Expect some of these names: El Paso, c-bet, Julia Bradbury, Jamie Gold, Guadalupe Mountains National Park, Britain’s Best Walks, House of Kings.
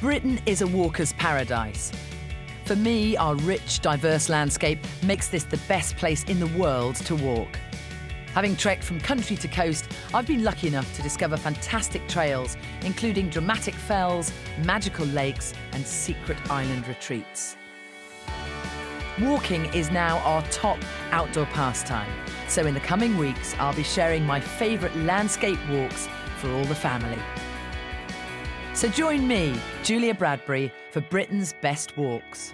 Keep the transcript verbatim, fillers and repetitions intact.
Britain is a walker's paradise. For me, our rich, diverse landscape makes this the best place in the world to walk. Having trekked from country to coast, I've been lucky enough to discover fantastic trails, including dramatic fells, magical lakes, and secret island retreats. Walking is now our top outdoor pastime, so in the coming weeks, I'll be sharing my favourite landscape walks for all the family. So join me, Julia Bradbury, for Britain's Best Walks.